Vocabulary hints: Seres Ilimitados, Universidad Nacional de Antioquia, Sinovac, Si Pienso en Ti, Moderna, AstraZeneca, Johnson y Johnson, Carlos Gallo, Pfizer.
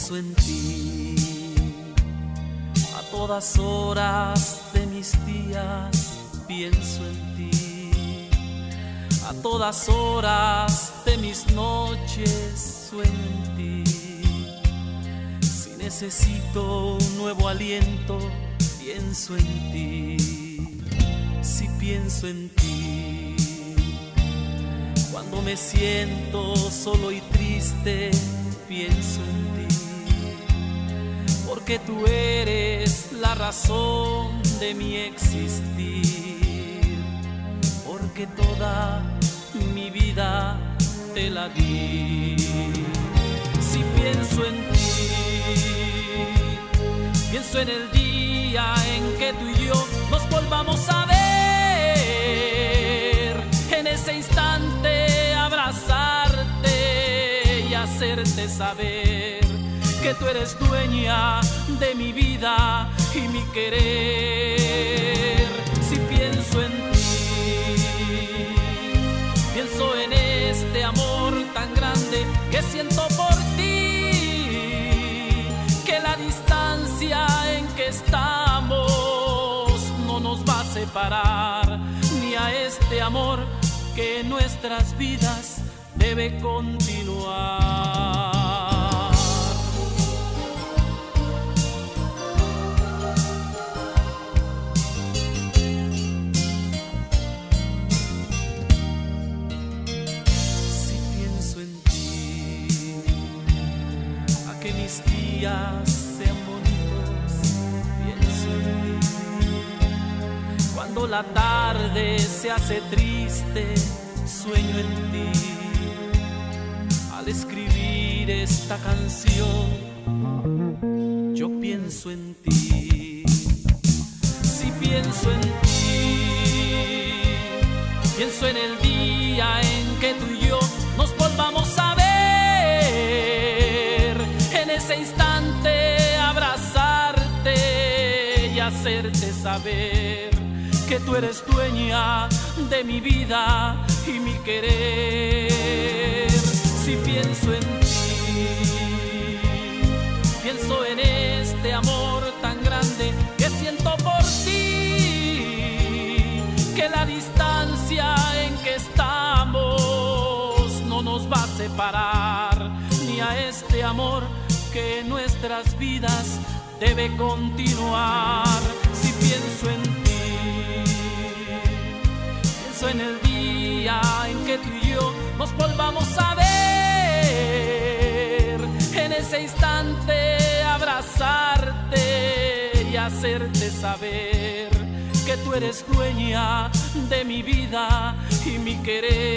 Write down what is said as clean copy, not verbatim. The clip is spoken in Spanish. pienso en ti, a todas horas de mis días pienso en ti, a todas horas de mis noches sueño en ti. Si necesito un nuevo aliento, pienso en ti, si pienso en ti. Cuando me siento solo y triste, pienso en ti, porque tú eres la razón de mi existir, porque toda mi vida te la di. Si pienso en ti, pienso en el día en que tú y yo nos volvamos a ver, en ese instante abrazarte, hacerte saber que tú eres dueña de mi vida y mi querer. Si pienso en ti, pienso en este amor tan grande que siento por ti, que la distancia en que estamos no nos va a separar, ni a este amor que en nuestras vidas debe continuar. Si pienso en ti, a que mis días sean bonitos, pienso en ti. Cuando la tarde se hace triste, sueño en ti. Al escribir esta canción, yo pienso en ti. Si pienso en ti, pienso en el día en que tú y yo nos volvamos a ver, en ese instante abrazarte y hacerte saber que tú eres dueña de mi vida y mi querer. Si pienso en ti, pienso en este amor tan grande que siento por ti, que la distancia en que estamos no nos va a separar, ni a este amor que en nuestras vidas debe continuar. Si pienso en ti, pienso en el día en que tú y yo nos volvamos a ver, en ese instante abrazarte y hacerte saber que tú eres dueña de mi vida y mi querer.